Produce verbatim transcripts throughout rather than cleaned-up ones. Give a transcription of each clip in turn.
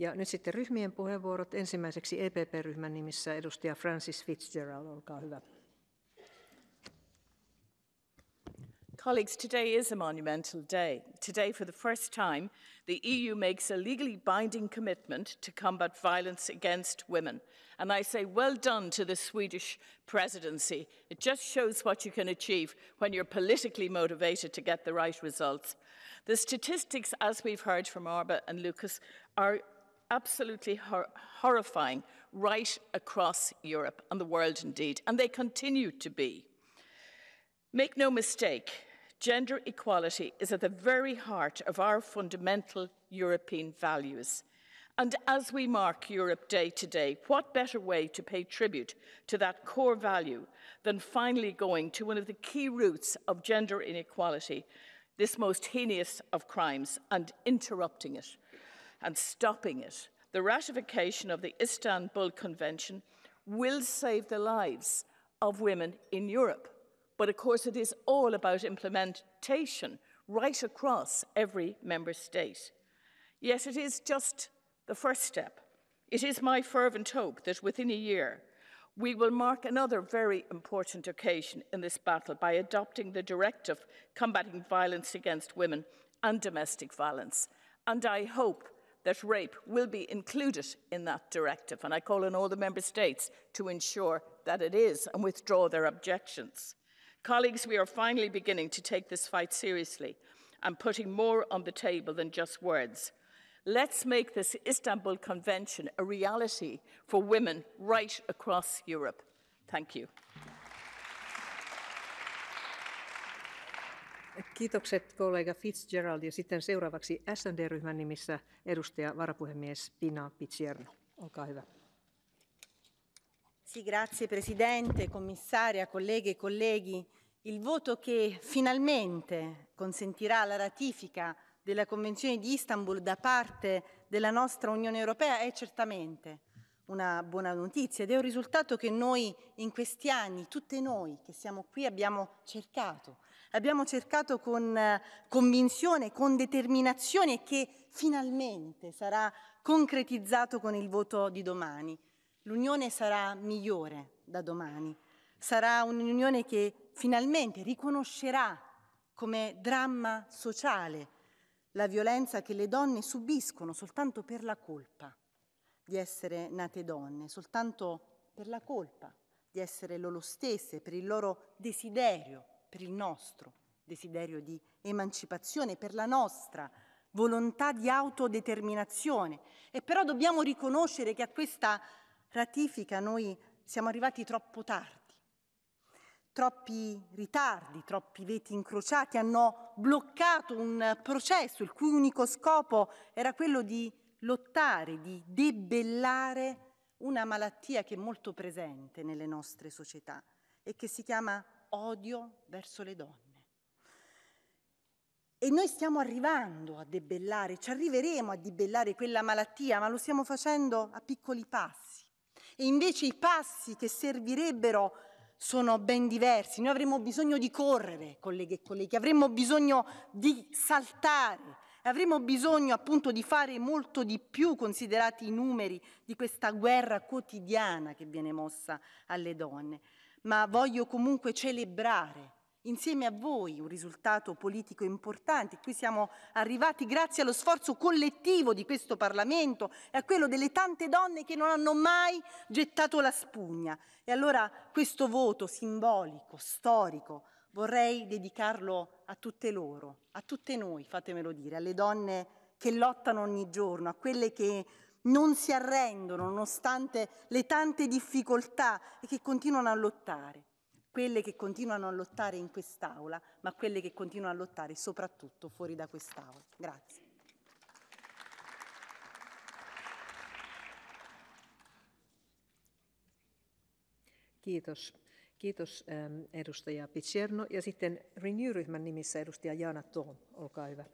Ja nyt sitten ryhmien puheenvuorot. Ensimmäiseksi E P P-ryhmän nimissä edustaja Frances Fitzgerald, olkaa hyvä. Colleagues, today is a monumental day. Today, for the first time, the E U makes a legally binding commitment to combat violence against women. And I say well done to the Swedish presidency. It just shows what you can achieve when you're politically motivated to get the right results. The statistics, as we've heard from Arba and Lucas, are absolutely hor- horrifying right across Europe and the world indeed, and they continue to be. Make no mistake, gender equality is at the very heart of our fundamental European values. And as we mark Europe Day today, what better way to pay tribute to that core value than finally going to one of the key roots of gender inequality, this most heinous of crimes, and interrupting it and stopping it. The ratification of the Istanbul Convention will save the lives of women in Europe. But of course, it is all about implementation right across every member state. Yet it is just the first step. It is my fervent hope that within a year, we will mark another very important occasion in this battle by adopting the directive combating violence against women and domestic violence. And I hope that rape will be included in that directive. And I call on all the member states to ensure that it is and withdraw their objections. Colleagues, we are finally beginning to take this fight seriously and putting more on the table than just words. Let's make this Istanbul Convention a reality for women right across Europe. Thank you. Kiitokset kollega Fitzgerald, ja sitten seuraavaksi S and D-ryhmän nimissä edustaja varapuhemies Pina Picierno. Olkaa hyvä. Sì, grazie Presidente, Commissaria, colleghe e colleghi. Il voto che finalmente consentirà la ratifica della Convenzione di Istanbul da parte della nostra Unione Europea è certamente una buona notizia ed è un risultato che noi in questi anni, tutte noi che siamo qui, abbiamo cercato. Abbiamo cercato con convinzione, con determinazione e che finalmente sarà concretizzato con il voto di domani. L'Unione sarà migliore da domani, sarà un'Unione che finalmente riconoscerà come dramma sociale la violenza che le donne subiscono soltanto per la colpa di essere nate donne, soltanto per la colpa di essere loro stesse, per il loro desiderio, per il nostro desiderio di emancipazione, per la nostra volontà di autodeterminazione. E però dobbiamo riconoscere che a questa ratifica noi siamo arrivati troppo tardi, troppi ritardi, troppi veti incrociati hanno bloccato un processo il cui unico scopo era quello di lottare, di debellare una malattia che è molto presente nelle nostre società e che si chiama odio verso le donne. E noi stiamo arrivando a debellare, ci arriveremo a debellare quella malattia, ma lo stiamo facendo a piccoli passi. E invece i passi che servirebbero sono ben diversi. Noi avremmo bisogno di correre, colleghe e colleghi, avremmo bisogno di saltare, avremmo bisogno appunto di fare molto di più, considerati i numeri di questa guerra quotidiana che viene mossa alle donne. Ma voglio comunque celebrare insieme a voi un risultato politico importante. Qui siamo arrivati grazie allo sforzo collettivo di questo Parlamento e a quello delle tante donne che non hanno mai gettato la spugna. E allora questo voto simbolico, storico, vorrei dedicarlo a tutte loro, a tutte noi, fatemelo dire, alle donne che lottano ogni giorno, a quelle che non si arrendono nonostante le tante difficoltà e che continuano a lottare. Quelle che continuano a lottare in quest'Aula, ma quelle che continuano a lottare soprattutto fuori da quest'Aula. Grazie. Kiitos. Kiitos ähm, edustaja Picierno. Ja sitten Renew-ryhmän nimissä edustaja Jana Toom. Olkaa hyvä.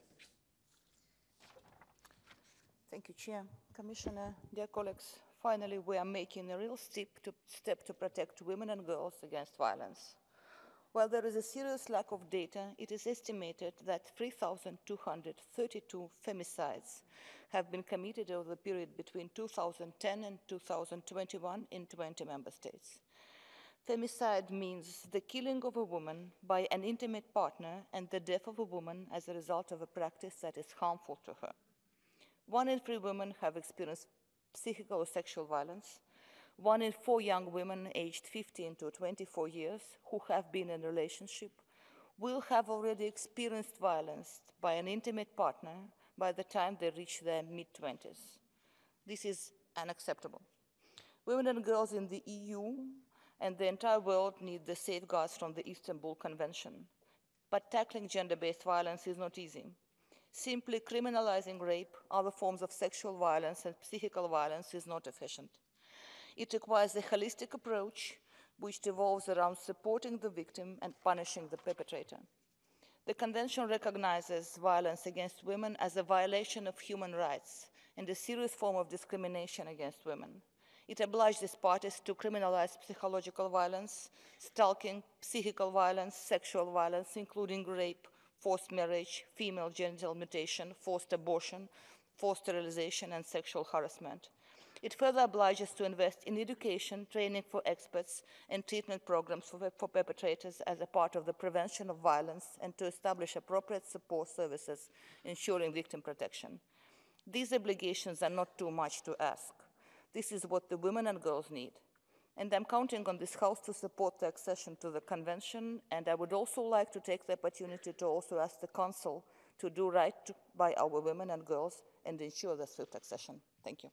Thank you, Chair, Commissioner, dear colleagues. Finally, we are making a real step to, step to protect women and girls against violence. While there is a serious lack of data, it is estimated that three thousand two hundred thirty-two femicides have been committed over the period between two thousand ten and two thousand twenty-one in twenty member states. Femicide means the killing of a woman by an intimate partner and the death of a woman as a result of a practice that is harmful to her. One in three women have experienced psychical or sexual violence. One in four young women aged fifteen to twenty-four years who have been in a relationship will have already experienced violence by an intimate partner by the time they reach their mid-twenties. This is unacceptable. Women and girls in the E U and the entire world need the safeguards from the Istanbul Convention. But tackling gender-based violence is not easy. Simply criminalizing rape, other forms of sexual violence and psychical violence is not efficient. It requires a holistic approach which revolves around supporting the victim and punishing the perpetrator. The Convention recognizes violence against women as a violation of human rights and a serious form of discrimination against women. It obliges parties to criminalize psychological violence, stalking, psychical violence, sexual violence, including rape, forced marriage, female genital mutilation, forced abortion, forced sterilization, and sexual harassment. It further obliges to invest in education, training for experts, and treatment programs for, for perpetrators as a part of the prevention of violence and to establish appropriate support services ensuring victim protection. These obligations are not too much to ask. This is what the women and girls need. And I'm counting on this House to support the accession to the Convention, and I would also like to take the opportunity to also ask the Council to do right to, by our women and girls and ensure their swift accession. Thank you.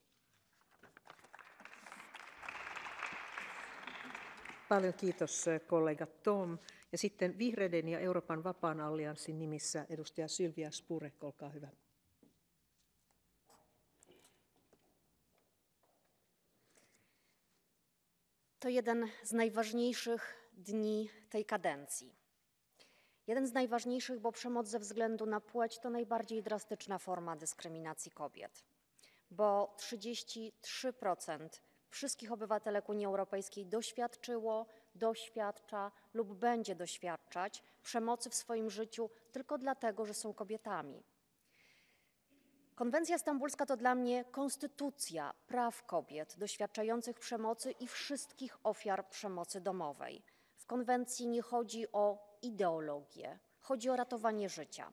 Paljon kiitos kollega Toom. Ja sitten Vihreiden ja Euroopan vapaan allianssin nimissä edustaja Sylwia Spurek, olkaa hyvä. To jeden z najważniejszych dni tej kadencji. Jeden z najważniejszych, bo przemoc ze względu na płeć to najbardziej drastyczna forma dyskryminacji kobiet. Bo trzydzieści trzy procent wszystkich obywatelek Unii Europejskiej doświadczyło, doświadcza lub będzie doświadczać przemocy w swoim życiu tylko dlatego, że są kobietami. Konwencja stambulska to dla mnie konstytucja praw kobiet doświadczających przemocy i wszystkich ofiar przemocy domowej. W konwencji nie chodzi o ideologię, chodzi o ratowanie życia.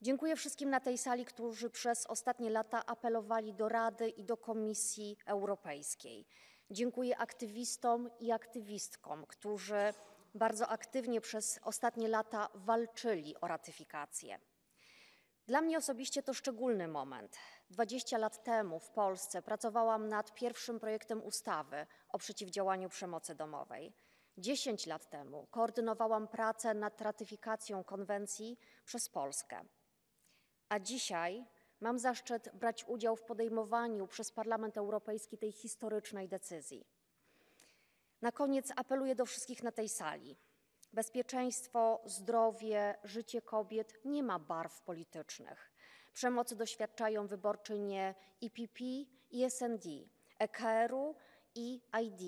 Dziękuję wszystkim na tej sali, którzy przez ostatnie lata apelowali do Rady i do Komisji Europejskiej. Dziękuję aktywistom i aktywistkom, którzy bardzo aktywnie przez ostatnie lata walczyli o ratyfikację. Dla mnie osobiście to szczególny moment. dwadzieścia lat temu w Polsce pracowałam nad pierwszym projektem ustawy o przeciwdziałaniu przemocy domowej. dziesięć lat temu koordynowałam pracę nad ratyfikacją konwencji przez Polskę. A dzisiaj mam zaszczyt brać udział w podejmowaniu przez Parlament Europejski tej historycznej decyzji. Na koniec apeluję do wszystkich na tej sali. Bezpieczeństwo, zdrowie, życie kobiet nie ma barw politycznych. Przemocy doświadczają wyborczynie E P P i S N D, E K R-u i I D.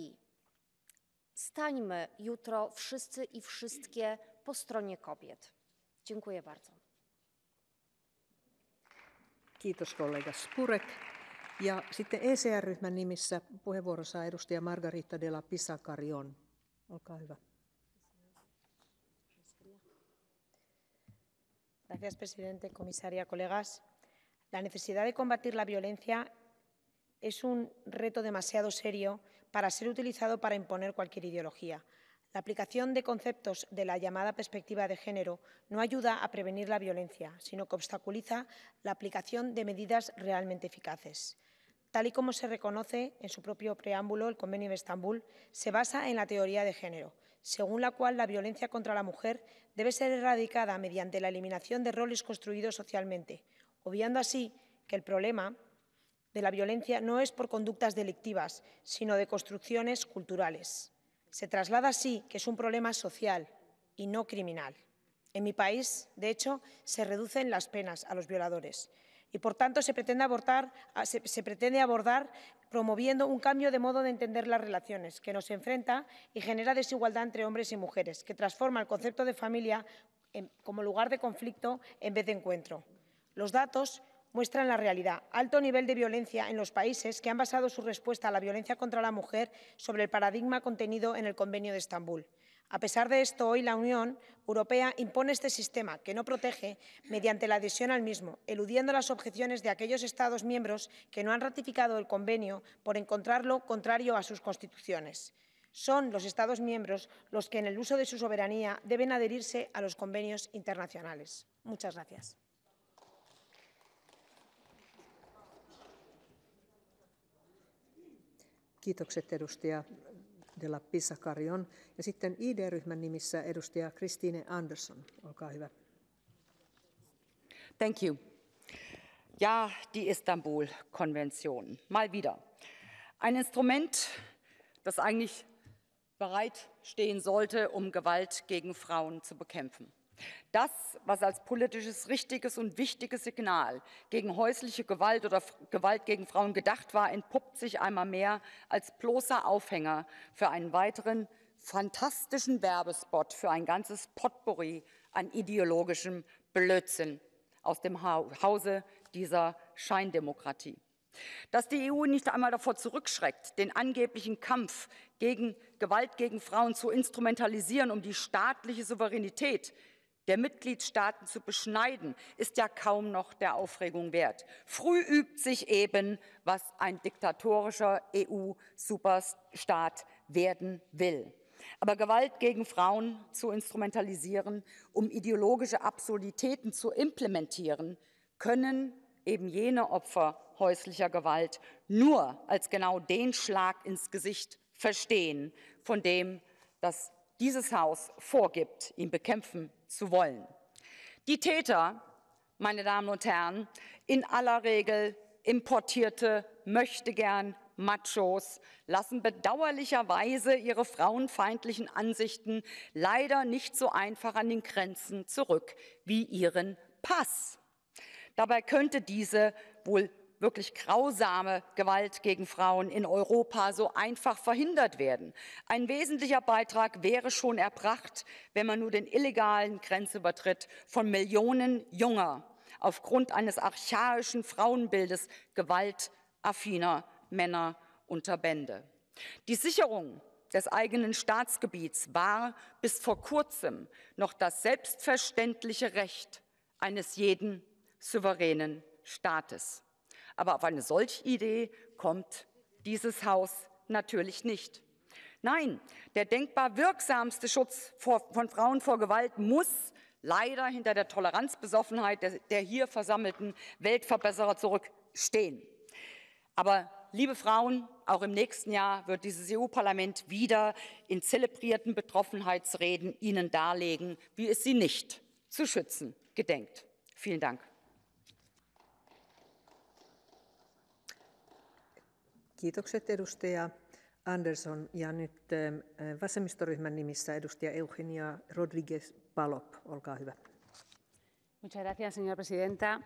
Stańmy jutro wszyscy i wszystkie po stronie kobiet. Dziękuję bardzo. Kiitos kollega Spurek. Ja sitten E C R-ryhmän nimissä puheenvuoro saa edustaja Margarita de la Pisa Carrión. Olkaa hyvä. Gracias, presidente, comisaria, colegas. La necesidad de combatir la violencia es un reto demasiado serio para ser utilizado para imponer cualquier ideología. La aplicación de conceptos de la llamada perspectiva de género no ayuda a prevenir la violencia, sino que obstaculiza la aplicación de medidas realmente eficaces. Tal y como se reconoce en su propio preámbulo, el Convenio de Estambul se basa en la teoría de género, según la cual la violencia contra la mujer debe ser erradicada mediante la eliminación de roles construidos socialmente, obviando así que el problema de la violencia no es por conductas delictivas, sino de construcciones culturales. Se traslada así que es un problema social y no criminal. En mi país, de hecho, se reducen las penas a los violadores. y, por tanto, se pretende, abordar, se, se pretende abordar promoviendo un cambio de modo de entender las relaciones, que nos enfrenta y genera desigualdad entre hombres y mujeres, que transforma el concepto de familia en, como lugar de conflicto en vez de encuentro. Los datos muestran la realidad. Alto nivel de violencia en los países que han basado su respuesta a la violencia contra la mujer sobre el paradigma contenido en el Convenio de Estambul. A pesar de esto, hoy la Unión Europea impone este sistema que no protege mediante la adhesión al mismo, eludiendo las objeciones de aquellos Estados miembros que no han ratificado el convenio por encontrarlo contrario a sus constituciones. Son los Estados miembros los que, en el uso de su soberanía, deben adherirse a los convenios internacionales. Muchas gracias. Kiitokset edustaja de la Pisa Carrión. Ja sitten I D-ryhmän nimissä edustaja Christine Anderson. Olkaa hyvä. Thank you. Ja, die Istanbul-Konvention. Mal wieder. Ein Instrument, das eigentlich bereit stehen sollte, um Gewalt gegen Frauen zu bekämpfen. Das, was als politisches, richtiges und wichtiges Signal gegen häusliche Gewalt oder Gewalt gegen Frauen gedacht war, entpuppt sich einmal mehr als bloßer Aufhänger für einen weiteren fantastischen Werbespot für ein ganzes Potpourri an ideologischem Blödsinn aus dem Hause dieser Scheindemokratie. Dass die E U nicht einmal davor zurückschreckt, den angeblichen Kampf gegen Gewalt gegen Frauen zu instrumentalisieren, um die staatliche Souveränität der Mitgliedstaaten zu beschneiden, ist ja kaum noch der Aufregung wert. Früh übt sich eben, was ein diktatorischer E U-Superstaat werden will. Aber Gewalt gegen Frauen zu instrumentalisieren, um ideologische Absurditäten zu implementieren, können eben jene Opfer häuslicher Gewalt nur als genau den Schlag ins Gesicht verstehen, von dem das dieses Haus vorgibt, ihn bekämpfen zu wollen. Die Täter, meine Damen und Herren, in aller Regel importierte Möchtegern-Machos, lassen bedauerlicherweise ihre frauenfeindlichen Ansichten leider nicht so einfach an den Grenzen zurück wie ihren Pass. Dabei könnte diese wohl wirklich grausame Gewalt gegen Frauen in Europa so einfach verhindert werden. Ein wesentlicher Beitrag wäre schon erbracht, wenn man nur den illegalen Grenzübertritt von Millionen junger, aufgrund eines archaischen Frauenbildes gewaltaffiner Männer unterbände. Die Sicherung des eigenen Staatsgebiets war bis vor kurzem noch das selbstverständliche Recht eines jeden souveränen Staates. Aber auf eine solche Idee kommt dieses Haus natürlich nicht. Nein, der denkbar wirksamste Schutz von Frauen vor Gewalt muss leider hinter der Toleranzbesoffenheit der hier versammelten Weltverbesserer zurückstehen. Aber, liebe Frauen, auch im nächsten Jahr wird dieses E U-Parlament wieder in zelebrierten Betroffenheitsreden Ihnen darlegen, wie es Sie nicht zu schützen gedenkt. Vielen Dank. Kiitokset edustaja Anderson ja nyt vasemmistoryhmän nimissä edustaja Eugenia Rodríguez Palop, olkaa hyvä. Muchas gracias, señora presidenta.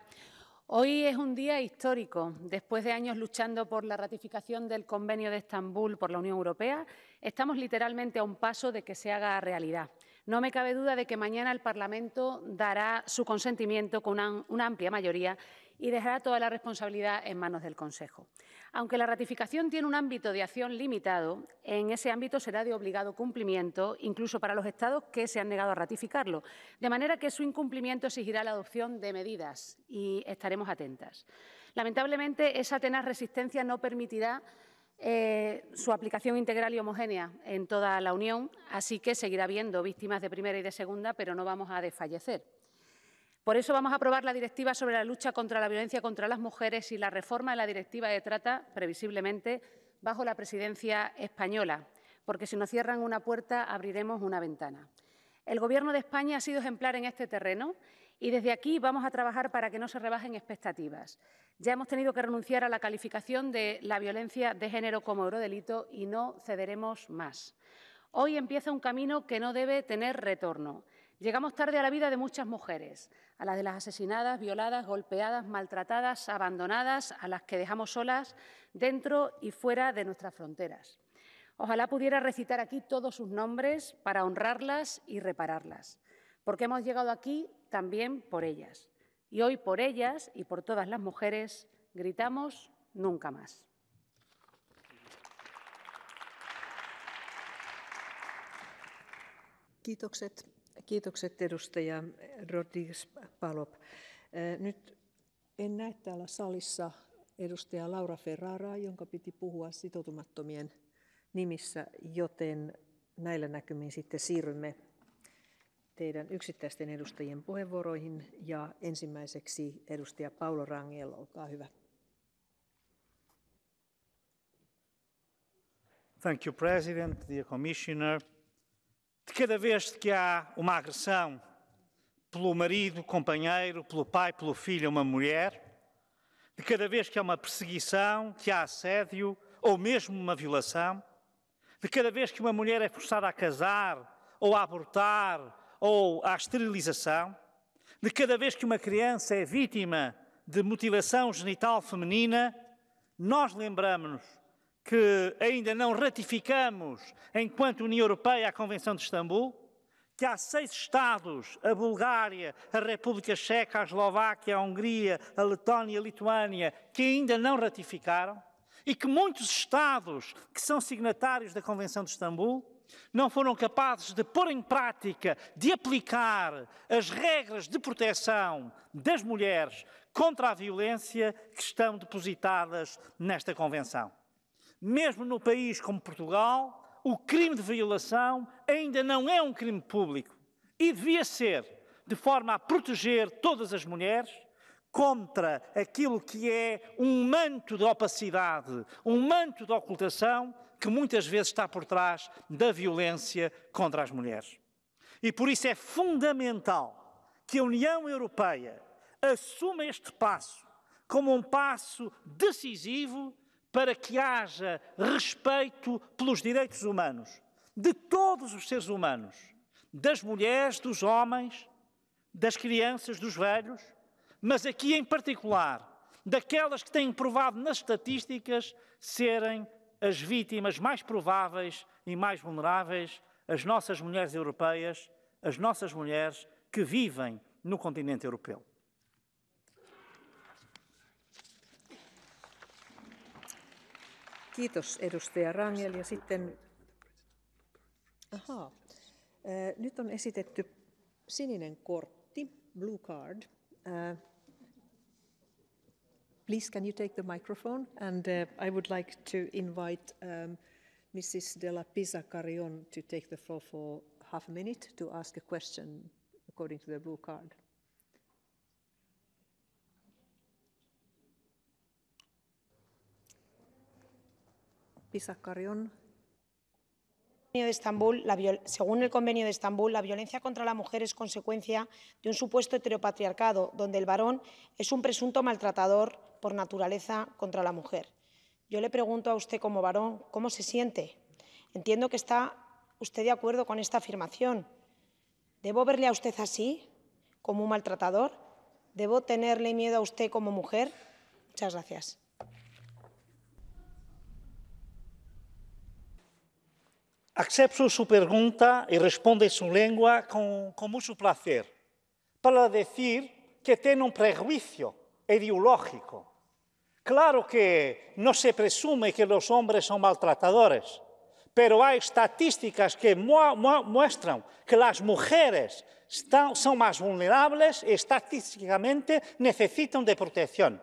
Hoy es un día histórico. Después de años luchando por la ratificación del Convenio de Estambul por la Unión Europea, estamos literalmente a un paso de que se haga realidad. No me cabe duda de que mañana el Parlamento dará su consentimiento con una, una amplia mayoría y dejará toda la responsabilidad en manos del Consejo. Aunque la ratificación tiene un ámbito de acción limitado, en ese ámbito será de obligado cumplimiento, incluso para los Estados que se han negado a ratificarlo, de manera que su incumplimiento exigirá la adopción de medidas y estaremos atentas. Lamentablemente, esa tenaz resistencia no permitirá Eh, su aplicación integral y homogénea en toda la Unión, así que seguirá habiendo víctimas de primera y de segunda, pero no vamos a desfallecer. Por eso vamos a aprobar la directiva sobre la lucha contra la violencia contra las mujeres y la reforma de la directiva de trata, previsiblemente, bajo la presidencia española, porque si nos cierran una puerta, abriremos una ventana. El Gobierno de España ha sido ejemplar en este terreno y desde aquí vamos a trabajar para que no se rebajen expectativas. Ya hemos tenido que renunciar a la calificación de la violencia de género como eurodelito y no cederemos más. Hoy empieza un camino que no debe tener retorno. Llegamos tarde a la vida de muchas mujeres, a las de las asesinadas, violadas, golpeadas, maltratadas, abandonadas, a las que dejamos solas dentro y fuera de nuestras fronteras. Ojalá pudiera recitar aquí todos sus nombres para honrarlas y repararlas, porque hemos llegado aquí también por ellas. Y hoy por ellas y por todas las mujeres gritamos nunca más. Kiitokset. Kiitokset edustaja Rodríguez Palop. Nyt en näe täällä salissa edustaja Laura Ferraraa, jonka piti puhua sitoutumattomien nimissä, joten näillä näkymin sitten siirrymme teidän yksittäisten edustajien puheenvuoroihin ja ensimmäiseksi edustaja Paolo Rangel, olkaa hyvä. Thank you, President, dear Commissioner. De cada vez que há uma agressão pelo marido, companheiro, pelo pai, pelo filho, uma mulher, de cada vez que há uma perseguição, que há assédio ou mesmo uma violação, de cada vez que uma mulher é forçada a casar ou a abortar ou à esterilização, de cada vez que uma criança é vítima de mutilação genital feminina, nós lembramos-nos que ainda não ratificamos, enquanto União Europeia, a Convenção de Istambul, que há seis Estados, a Bulgária, a República Checa, a Eslováquia, a Hungria, a Letónia, a Lituânia, que ainda não ratificaram, e que muitos Estados que são signatários da Convenção de Istambul não foram capazes de pôr em prática, de aplicar as regras de proteção das mulheres contra a violência que estão depositadas nesta Convenção. Mesmo no país como Portugal, o crime de violação ainda não é um crime público e devia ser, de forma a proteger todas as mulheres contra aquilo que é um manto de opacidade, um manto de ocultação que muitas vezes está por trás da violência contra as mulheres. E por isso é fundamental que a União Europeia assuma este passo como um passo decisivo para que haja respeito pelos direitos humanos, de todos os seres humanos, das mulheres, dos homens, das crianças, dos velhos, mas aqui em particular, daquelas que têm provado nas estatísticas serem as vítimas mais prováveis e mais vulneráveis, as nossas mulheres europeias, as nossas mulheres que vivem no continente europeu. Kiitos edustaja Rangel ja sitten aha, nyt on esitetty sininen kortti, blue card. Uh, please can you take the microphone and uh, I would like to invite um, Missus de la Pisa Carrión to take the floor for half a minute to ask a question according to the blue card. Pisa Carrión. De Estambul, la viol... Según el Convenio de Estambul, la violencia contra la mujer es consecuencia de un supuesto heteropatriarcado, donde el varón es un presunto maltratador por naturaleza contra la mujer. Yo le pregunto a usted como varón, ¿cómo se siente? Entiendo que está usted de acuerdo con esta afirmación. ¿Debo verle a usted así, como un maltratador? ¿Debo tenerle miedo a usted como mujer? Muchas gracias. Acepto su pregunta y responde en su lengua con, con mucho placer, para decir que tiene un prejuicio ideológico. Claro que no se presume que los hombres son maltratadores, pero hay estadísticas que mu mu muestran que las mujeres están, son más vulnerables y estadísticamente necesitan de protección.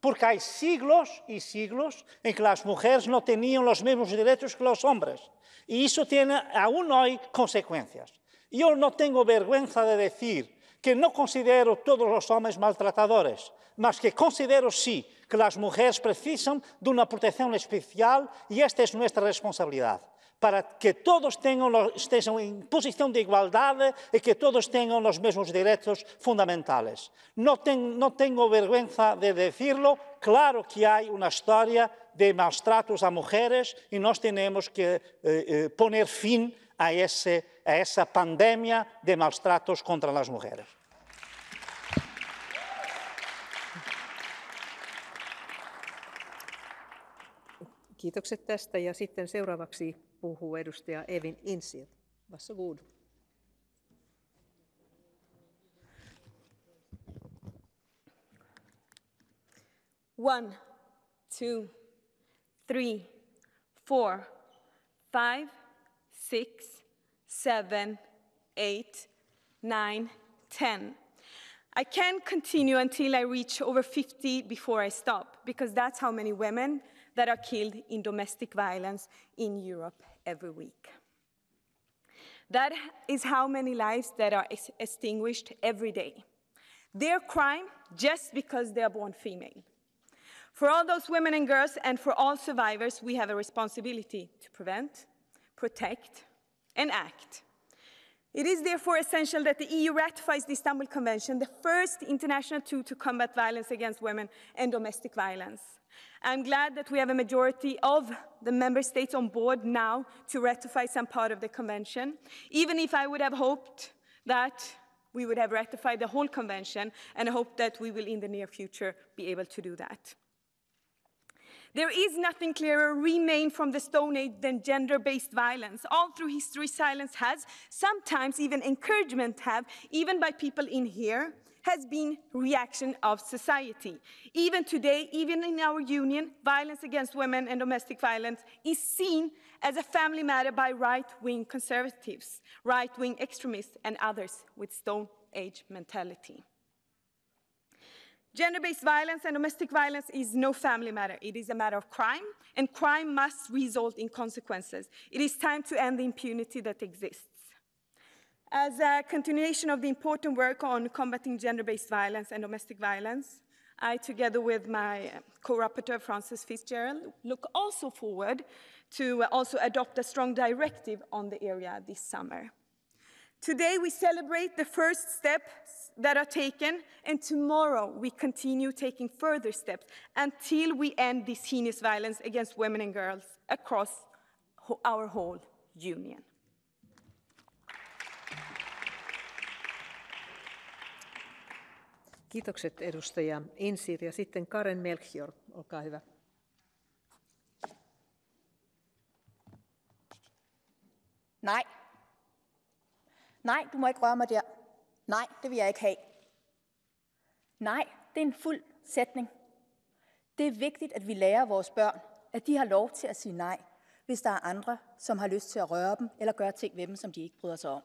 Porque hay siglos y siglos en que las mujeres no tenían los mismos derechos que los hombres. Y eso tiene aún hoy consecuencias. Yo no tengo vergüenza de decir que no considero todos los hombres maltratadores, mas que considero sí que las mujeres precisan de una protección especial y esta es nuestra responsabilidad. Para que todos tengan los, estén en posición de igualdad y que todos tengan los mismos derechos fundamentales. No, ten, no tengo vergüenza de decirlo, claro que hay una historia de malos tratos a mujeres y nos tenemos que eh, eh, poner fin a, esse, a essa pandemia de maus tratos contra as mulheres. Kiitokset tästä ja sitten seuraavaksi puhuu edustaja Evin Incir. Varsågod. One, two, three, four, five, six, seven, eight, nine, ten. I can't continue until I reach over fifty before I stop, because that's how many women that are killed in domestic violence in Europe every week. That is how many lives that are ex- extinguished every day. Their crime, just because they are born female. For all those women and girls and for all survivors, we have a responsibility to prevent, protect, and act. It is therefore essential that the E U ratifies the Istanbul Convention, the first international tool to combat violence against women and domestic violence. I'm glad that we have a majority of the member states on board now to ratify some part of the convention, even if I would have hoped that we would have ratified the whole convention, and I hope that we will in the near future be able to do that. There is nothing clearer remained from the Stone Age than gender-based violence. All through history, silence has, sometimes even encouragement have, even by people in here, has been reaction of society. Even today, even in our union, violence against women and domestic violence is seen as a family matter by right-wing conservatives, right-wing extremists, and others with Stone Age mentality. Gender-based violence and domestic violence is no family matter. It is a matter of crime, and crime must result in consequences. It is time to end the impunity that exists. As a continuation of the important work on combating gender-based violence and domestic violence, I, together with my co-rapporteur, Frances Fitzgerald, look also forward to also adopt a strong directive on the area this summer. Today, we celebrate the first steps that are taken, and tomorrow we continue taking further steps until we end this heinous violence against women and girls across our whole union. Kiitokset edustaja Insir ja sitten Karen Melchior, olkaa hyvä. Nej. Nej, du må ikke røre mig der. Nej, det vil jeg ikke have. Nej, det er en fuld sætning. Det er vigtigt, at vi lærer vores børn, at de har lov til at sige nej, hvis der er andre, som har lyst til at røre dem eller gøre ting ved dem, som de ikke bryder sig om.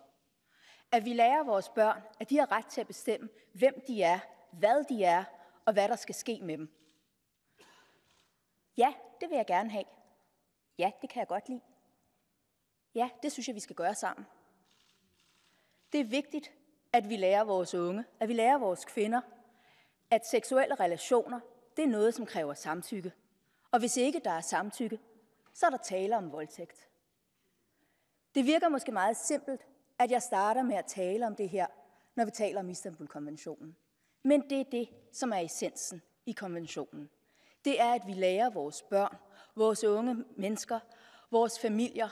At vi lærer vores børn, at de har ret til at bestemme, hvem de er, hvad de er og hvad der skal ske med dem. Ja, det vil jeg gerne have. Ja, det kan jeg godt lide. Ja, det synes jeg, vi skal gøre sammen. Det er vigtigt, at vi lærer vores unge, at vi lærer vores kvinder, at seksuelle relationer, det er noget, som kræver samtykke. Og hvis ikke der er samtykke, så er der tale om voldtægt. Det virker måske meget simpelt, at jeg starter med at tale om det her, når vi taler om Istanbul-konventionen. Men det er det, som er essensen i konventionen. Det er, at vi lærer vores børn, vores unge mennesker, vores familier,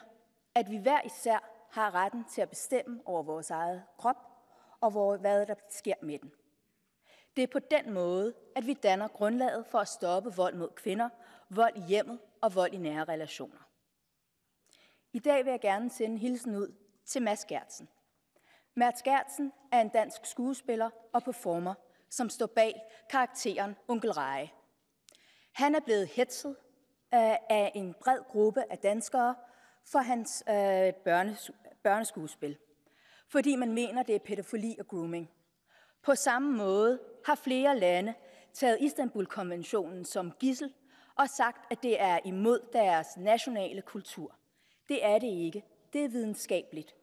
at vi hver især har retten til at bestemme over vores eget krop og hvor, hvad der sker med den. Det er på den måde, at vi danner grundlaget for at stoppe vold mod kvinder, vold i hjemmet og vold i nære relationer. I dag vil jeg gerne sende hilsen ud til Mads Gertsen. Mads Gertsen er en dansk skuespiller og performer, som står bag karakteren Onkel Reje. Han er blevet hetset af en bred gruppe af danskere for hans øh, børnes, børneskuespil, fordi man mener, det er pædofili og grooming. På samme måde har flere lande taget Istanbul-konventionen som gidsel og sagt, at det er imod deres nationale kultur. Det er det ikke. Det er videnskabeligt.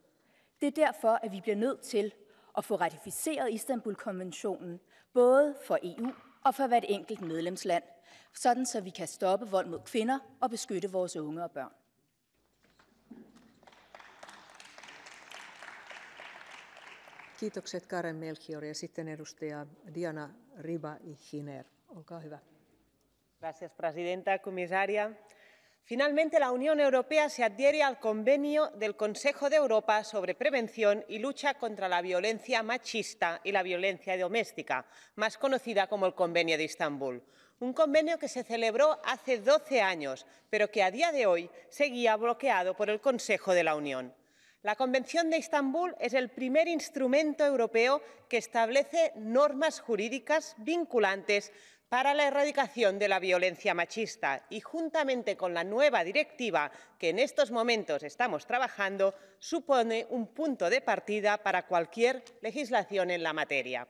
Det er derfor, at vi bliver nødt til at få ratificeret Istanbul-konventionen, både for E U og for hvert enkelt medlemsland, sådan så vi kan stoppe vold mod kvinder og beskytte vores unge og børn. Kiitokset Karen Melchior ja sitten edustaja Diana Riba i Giner. Olkaa hyvä. Gracias, presidenta, comisaria. Finalmente, la Unión Europea se adhiere al Convenio del Consejo de Europa sobre Prevención y Lucha contra la Violencia Machista y la Violencia Doméstica, más conocida como el Convenio de Estambul. Un convenio que se celebró hace doce años, pero que a día de hoy seguía bloqueado por el Consejo de la Unión. La Convención de Estambul es el primer instrumento europeo que establece normas jurídicas vinculantes para la erradicación de la violencia machista y, juntamente con la nueva directiva que en estos momentos estamos trabajando, supone un punto de partida para cualquier legislación en la materia.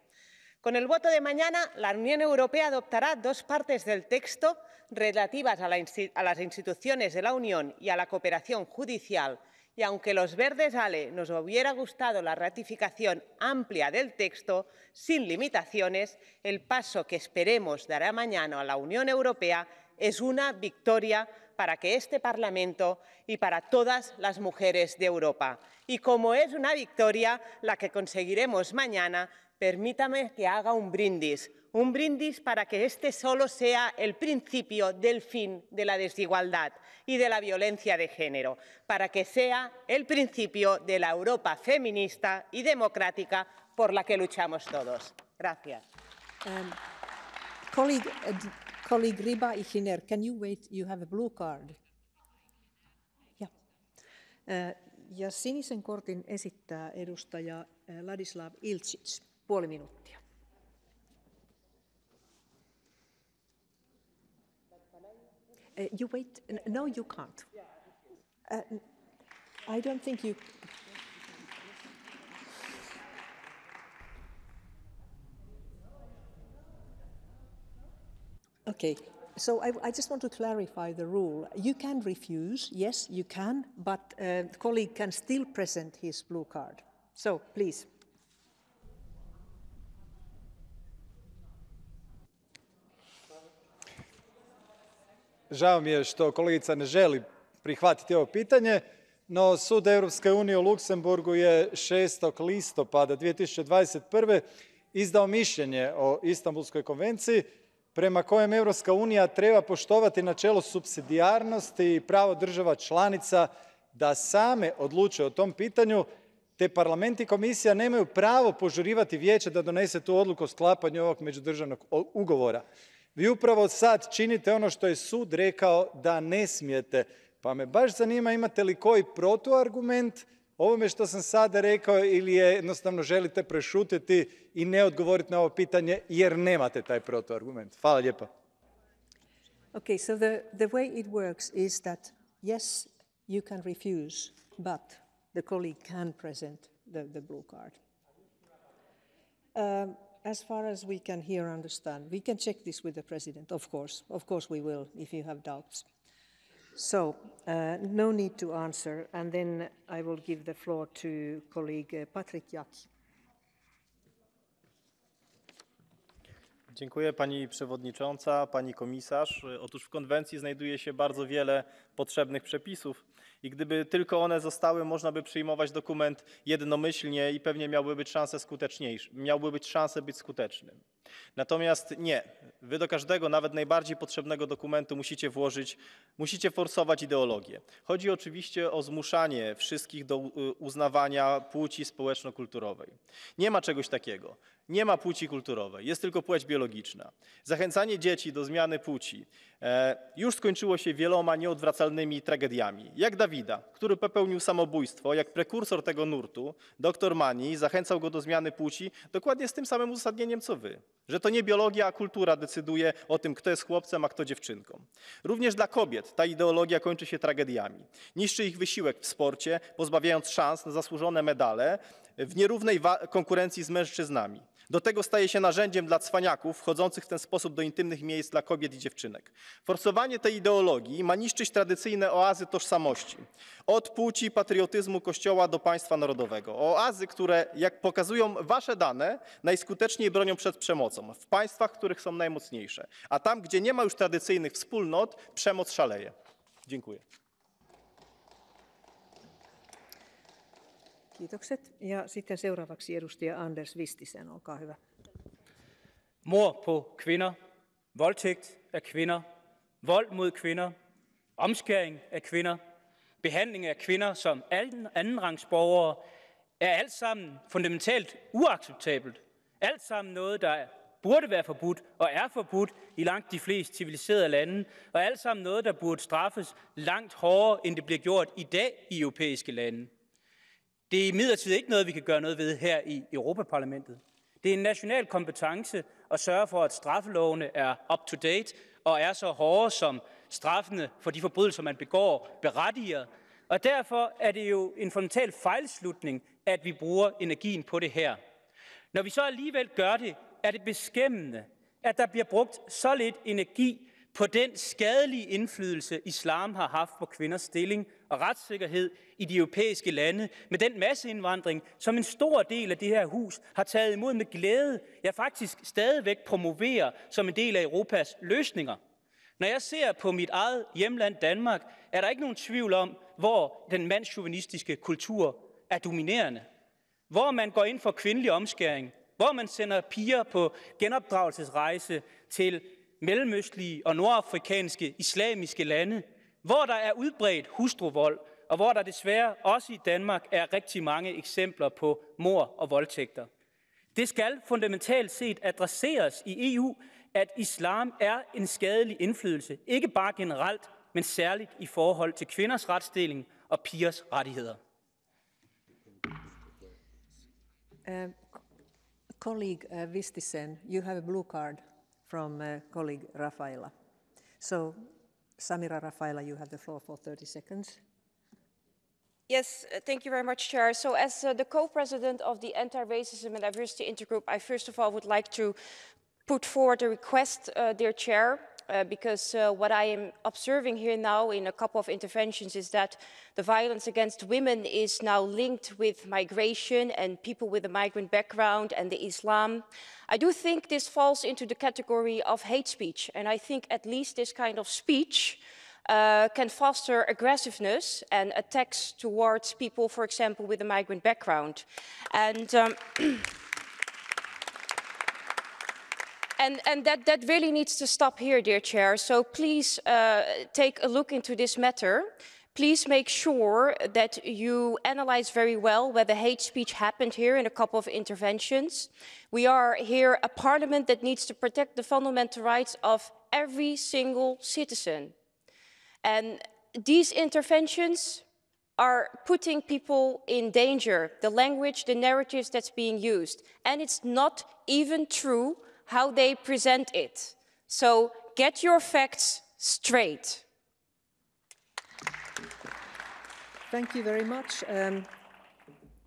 Con el voto de mañana, la Unión Europea adoptará dos partes del texto relativas a, la a las instituciones de la Unión y a la cooperación judicial. Y aunque los verdes Ale nos hubiera gustado la ratificación amplia del texto, sin limitaciones, el paso que esperemos dará mañana a la Unión Europea es una victoria para que este Parlamento y para todas las mujeres de Europa. Y como es una victoria la que conseguiremos mañana, permítame que haga un brindis, un brindis para que este solo sea el principio del fin de la desigualdad y de la violencia de género, para que sea el principio de la Europa feminista y democrática por la que luchamos todos. Gracias. Um, colleague, uh, colleague Riba i Giner, can you wait? You have a blue card. Yeah. Uh, ja sinisen kortin esittää edustaja uh, Ladislav Ilčić. Puoli minuuttia. Uh, you wait. No, you can't. Uh, I don't think you. Okay. So I, I just want to clarify the rule. You can refuse. Yes, you can. But uh, the colleague can still present his blue card. So please. Žao mi je što kolegica ne želi prihvatiti ovo pitanje, no Sud Europske unije u Luksemburgu je šestog listopada dvije tisuće dvadeset prve izdao mišljenje o Istanbulskoj konvenciji prema kojem Europska unija treba poštovati načelo supsidijarnosti i pravo država članica da same odluče o tom pitanju, te parlament i komisija nemaju pravo požurivati vijeće da donese tu odluku o sklapanju ovog međudržavnog ugovora. Vi upravo sad činite ono što je sud rekao da ne smijete. Pa me baš zanima imate li koji protuargument ovome što sam sada rekao ili je jednostavno želite prešutiti i ne odgovoriti na ovo pitanje jer nemate taj protuargument. Hvala lijepa. Okay, so the, the way it works is that yes, you can refuse, but the colleague can present the, the blue card. Um, As far as we can here understand, we can check this with the president, of course. Of course we will, if you have doubts. So, uh, no need to answer, and then I will give the floor to colleague uh, Patryk Jaki. Dziękuję Pani Przewodnicząca, Pani Komisarz. Otóż w konwencji znajduje się bardzo wiele potrzebnych przepisów i gdyby tylko one zostały, można by przyjmować dokument jednomyślnie i pewnie miałby być szanse skuteczniejsze, miałby być szanse być skutecznym. Natomiast nie. Wy do każdego, nawet najbardziej potrzebnego dokumentu musicie włożyć, musicie forsować ideologię. Chodzi oczywiście o zmuszanie wszystkich do uznawania płci społeczno-kulturowej. Nie ma czegoś takiego. Nie ma płci kulturowej, jest tylko płeć biologiczna. Zachęcanie dzieci do zmiany płci e, już skończyło się wieloma nieodwracalnymi tragediami. Jak Dawida, który popełnił samobójstwo, jak prekursor tego nurtu, doktor Mani zachęcał go do zmiany płci dokładnie z tym samym uzasadnieniem co wy. Że to nie biologia, a kultura decyduje o tym, kto jest chłopcem, a kto dziewczynką. Również dla kobiet ta ideologia kończy się tragediami. Niszczy ich wysiłek w sporcie, pozbawiając szans na zasłużone medale w nierównej konkurencji z mężczyznami. Do tego staje się narzędziem dla cwaniaków wchodzących w ten sposób do intymnych miejsc dla kobiet i dziewczynek. Forsowanie tej ideologii ma niszczyć tradycyjne oazy tożsamości. Od płci, patriotyzmu, kościoła do państwa narodowego. Oazy, które, jak pokazują wasze dane, najskuteczniej bronią przed przemocą. W państwach, w których są najmocniejsze. A tam, gdzie nie ma już tradycyjnych wspólnot, przemoc szaleje. Dziękuję. Kiitokset. Ja sitten seuraavaksi edustaja Anders Vistisen, olkaa hyvä. Mord på kvinder, voldtægt af kvinder, vold mod kvinder omskæring af kvinder, behandling af kvinder som andenrangsborgere, er alt sammen fundamentalt uacceptabelt. Alt sammen noget, der burde være forbudt og er forbudt i langt de fleste civiliserede lande, og alt sammen noget, der burde straffes langt hårdere, end det bliver gjort i dag i europæiske lande. Det er imidlertid ikke noget, vi kan gøre noget ved her i Europaparlamentet. Det er en national kompetence at sørge for, at straffelovene er up-to-date og er så hårde, som straffene for de forbrydelser, man begår, berettiger. Og derfor er det jo en fundamental fejlslutning, at vi bruger energien på det her. Når vi så alligevel gør det, er det beskæmmende, at der bliver brugt så lidt energi på den skadelige indflydelse, islam har haft på kvinders stilling og retssikkerhed i de europæiske lande, med den masseindvandring, som en stor del af det her hus har taget imod med glæde, ja faktisk stadigvæk promoverer som en del af Europas løsninger. Når jeg ser på mit eget hjemland Danmark, er der ikke nogen tvivl om, hvor den mandschauvinistiske kultur er dominerende. Hvor man går ind for kvindelig omskæring, hvor man sender piger på genopdragelsesrejse til mellemøstlige og nordafrikanske islamiske lande, hvor der er udbredt hustruvold, og hvor der desværre også i Danmark er rigtig mange eksempler på mord og voldtægter. Det skal fundamentalt set adresseres i E U, at islam er en skadelig indflydelse, ikke bare generelt, men særligt i forhold til kvinders retsstilling og pigers rettigheder. Uh, colleague uh, Vistisen, you have a blue card from uh, colleague Rafaela. So, Samira Rafaela, you have the floor for thirty seconds. Yes, thank you very much, Chair. So as uh, the co-president of the Anti-Racism and Diversity Intergroup, I first of all would like to put forward a request, uh, dear Chair, uh, because uh, what I am observing here now in a couple of interventions is that the violence against women is now linked with migration and people with a migrant background and the Islam. I do think this falls into the category of hate speech, and I think at least this kind of speech Uh, can foster aggressiveness and attacks towards people, for example, with a migrant background. And, um, and, and that, that really needs to stop here, dear Chair. So please uh, take a look into this matter. Please make sure that you analyze very well whether hate speech happened here in a couple of interventions. We are here a parliament that needs to protect the fundamental rights of every single citizen. And these interventions are putting people in danger, the language, the narratives that's being used. And it's not even true how they present it. So get your facts straight. Thank you very much. Um,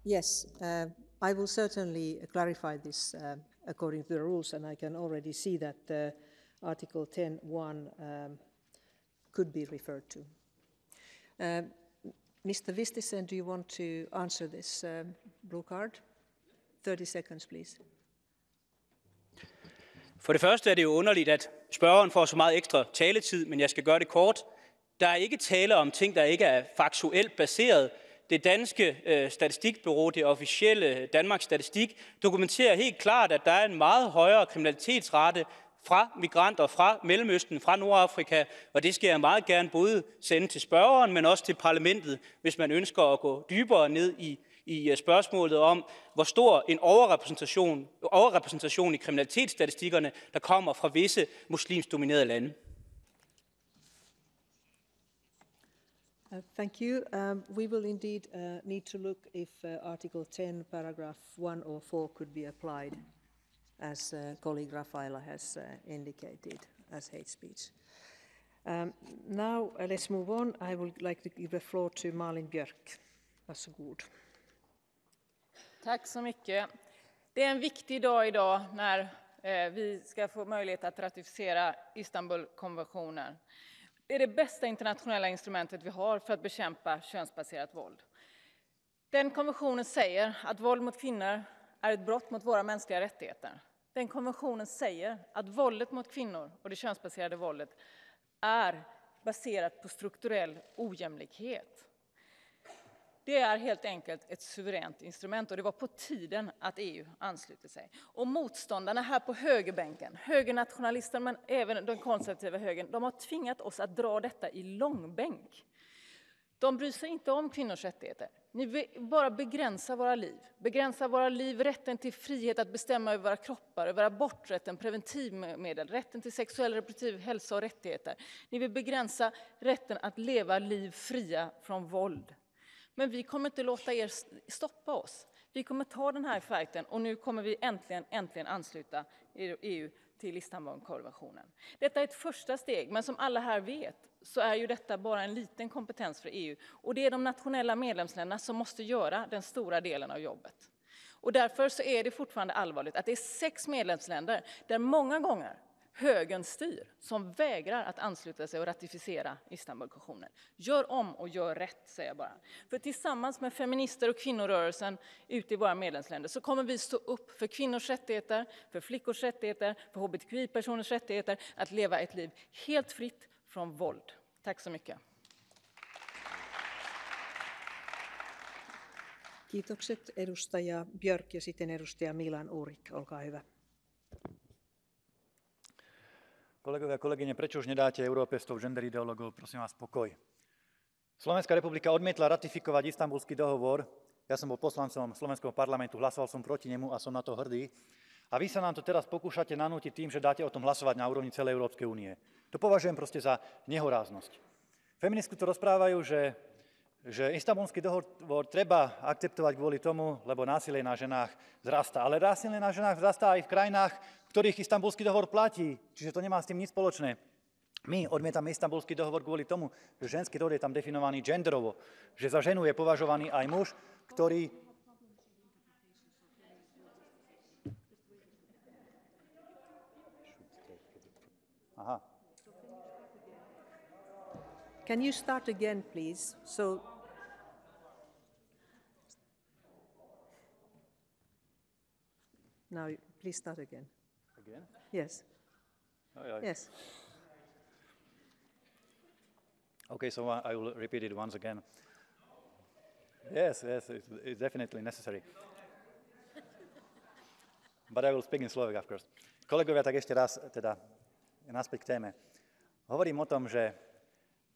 yes, uh, I will certainly clarify this uh, according to the rules, and I can already see that uh, Article ten point one um, could be referred to. Uh, Mister Vistisen, do you want to answer this uh, blue card? thirty seconds, please. For det første er det jo underligt, at spørgeren får så meget ekstra taletid, men jeg skal gøre det kort. Der er ikke tale om ting, der ikke er faktuelt baseret. Det danske øh, statistikbureau, det officielle Danmarks Statistik, dokumenterer helt klart, at der er en meget højere kriminalitetsrate fra migranter fra Mellemøsten, fra Nordafrika, og det skal jeg meget gerne både sende til spørgeren, men også til parlamentet, hvis man ønsker at gå dybere ned i, i spørgsmålet om, hvor stor en overrepræsentation, overrepræsentation i kriminalitetsstatistikkerne, der kommer fra visse muslimsdominerede lande. Uh, thank you. Um, we will indeed uh, need to look if uh, Article ten, paragraph one or four could be applied, as uh, colleague Rafaela has uh, indicated, as hate speech. Um, now uh, let's move on. I would like to give the floor to Malin Björk. Varsågod. Tack så mycket. Det är en viktig dag idag när eh, vi ska få möjlighet att ratificera Istanbulkonventionen. Det är det bästa internationella instrumentet vi har för att bekämpa könsbaserat våld. Den konventionen säger att våld mot kvinnor är ett brott mot våra mänskliga rättigheter. Den konventionen säger att våldet mot kvinnor och det könsbaserade våldet är baserat på strukturell ojämlikhet. Det är helt enkelt ett suveränt instrument, och det var på tiden att E U ansluter sig. Och motståndarna här på högerbänken, högernationalisterna men även den konservativa högern, de har tvingat oss att dra detta i långbänk. De bryr sig inte om kvinnors rättigheter. Ni vill bara begränsa våra liv. Begränsa våra liv, rätten till frihet att bestämma över våra kroppar, över aborträtten, preventivmedel, rätten till sexuell reproduktiv hälsa och rättigheter. Ni vill begränsa rätten att leva liv fria från våld. Men vi kommer inte låta er stoppa oss. Vi kommer ta den här fighten, och nu kommer vi äntligen, äntligen ansluta E U till Istanbulkonventionen. Detta är ett första steg, men som alla här vet så är ju detta bara en liten kompetens för E U. Och det är de nationella medlemsländerna som måste göra den stora delen av jobbet. Och därför så är det fortfarande allvarligt att det är sex medlemsländer där många gånger högern styr som vägrar att ansluta sig och ratificera Istanbulkonventionen. Gör om och gör rätt, säger jag bara. För tillsammans med feminister och kvinnorörelsen ute i våra medlemsländer så kommer vi stå upp för kvinnors rättigheter, för flickors rättigheter, för hbtqi-personers rättigheter, att leva ett liv helt fritt från våld. Tack så mycket. Kiitokset edustaja Björk ja sitten edustaja Milan Uhrík, olkaa hyvä. Kolegovia, kolegyne, prečo už nedáte Európe s tou gender ideológou, prosím vás, pokoj. Slovenská republika odmietla ratifikovať Istanbulský dohovor. Ja som bol poslancom slovenského parlamentu, hlasoval som proti nemu a som na to hrdý. A vy sa nám to teraz pokúšate nanútiť tým, že dáte o tom hlasovať na úrovni celej Európskej únie. To považujem proste za nehoráznosť. Feministky tu rozprávajú, že, že Istanbulský dohovor treba akceptovať kvôli tomu, lebo násilie na ženách vzrastá. Ale násilie na ženách vzrastá aj v krajinách, ktorých Istanbulský dohovor platí, čiže to nemá s tým nič spoločné. My odmietame Istanbulský dohovor kvôli tomu, že ženský rod je tam definovaný genderovo, že za ženu je považovaný aj muž, ktorý... Aha. Can you start again, please? So... Now, please start again. Again? Yes. Aye, aye. Yes. Okay, so uh, I will repeat it once again. Yes, yes, it's, it's definitely necessary. But I will speak in Slovak, of course. Kolegovia, tak ešte raz, teda, naspäť k téme. Hovorím o tom, že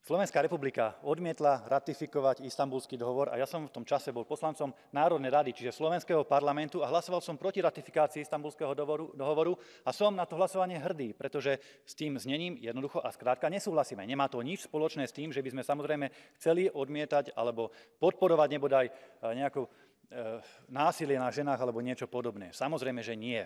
Slovenská republika odmietla ratifikovať Istanbulský dohovor a ja som v tom čase bol poslancom Národnej rady, čiže slovenského parlamentu a hlasoval som proti ratifikácii Istanbulského dohovoru a som na to hlasovanie hrdý, pretože s tým znením jednoducho a skrátka nesúhlasíme. Nemá to nič spoločné s tým, že by sme samozrejme chceli odmietať alebo podporovať nebodaj nejakú e, násilie na ženách alebo niečo podobné. Samozrejme, že nie.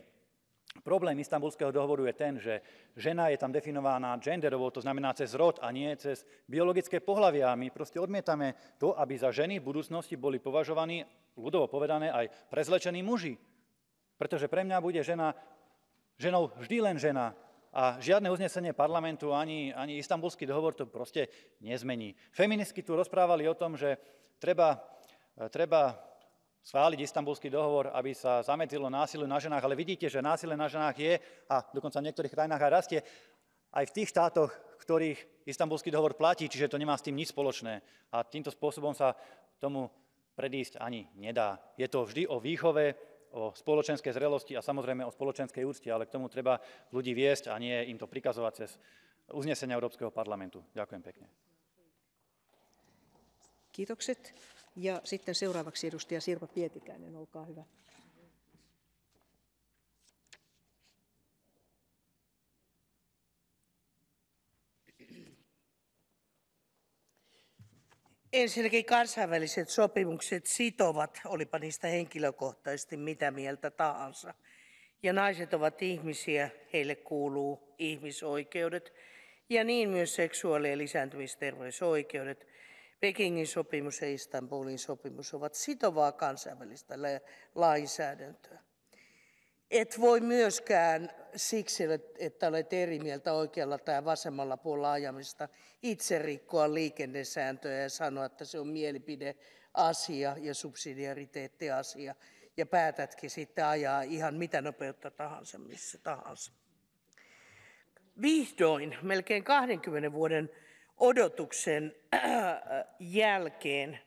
Problém Istanbulského dohovoru je ten, že žena je tam definována genderovo, to znamená cez rod a nie cez biologické pohlavia. My proste odmietame to, aby za ženy v budúcnosti boli považovaní, ľudovo povedané, aj prezlečení muži. Pretože pre mňa bude žena, ženou vždy len žena a žiadne uznesenie parlamentu ani, ani Istanbulský dohovor to proste nezmení. Feministky tu rozprávali o tom, že treba... treba schváliť Istanbulský dohovor, aby sa zamedzilo násilu na ženách, ale vidíte, že násilie na ženách je, a dokonca v niektorých krajinách aj rastie, aj v tých štátoch, ktorých Istanbulský dohovor platí, čiže to nemá s tým nič spoločné. A týmto spôsobom sa tomu predísť ani nedá. Je to vždy o výchove, o spoločenskej zrelosti a samozrejme o spoločenskej úcte, ale k tomu treba ľudí viesť a nie im to prikazovať cez uznesenia Európskeho parlamentu. Ďakujem pekne. Kiitokset. Ja sitten seuraavaksi edustaja Sirpa Pietikäinen, olkaa hyvä. Ensinnäkin kansainväliset sopimukset sitovat, olipa niistä henkilökohtaisesti mitä mieltä tahansa. Ja naiset ovat ihmisiä, heille kuuluu ihmisoikeudet ja niin myös seksuaali- ja lisääntymisterveysoikeudet. Pekingin sopimus ja Istanbulin sopimus ovat sitovaa kansainvälistä lainsäädäntöä. Et voi myöskään siksi, että olet eri mieltä oikealla tai vasemmalla puolella ajamista, itse rikkoa liikennesääntöjä ja sanoa, että se on mielipideasia ja subsidiariteettiasia. Ja päätätkin sitten ajaa ihan mitä nopeutta tahansa, missä tahansa. Vihdoin, melkein kahdenkymmenen vuoden odotuksen jälkeen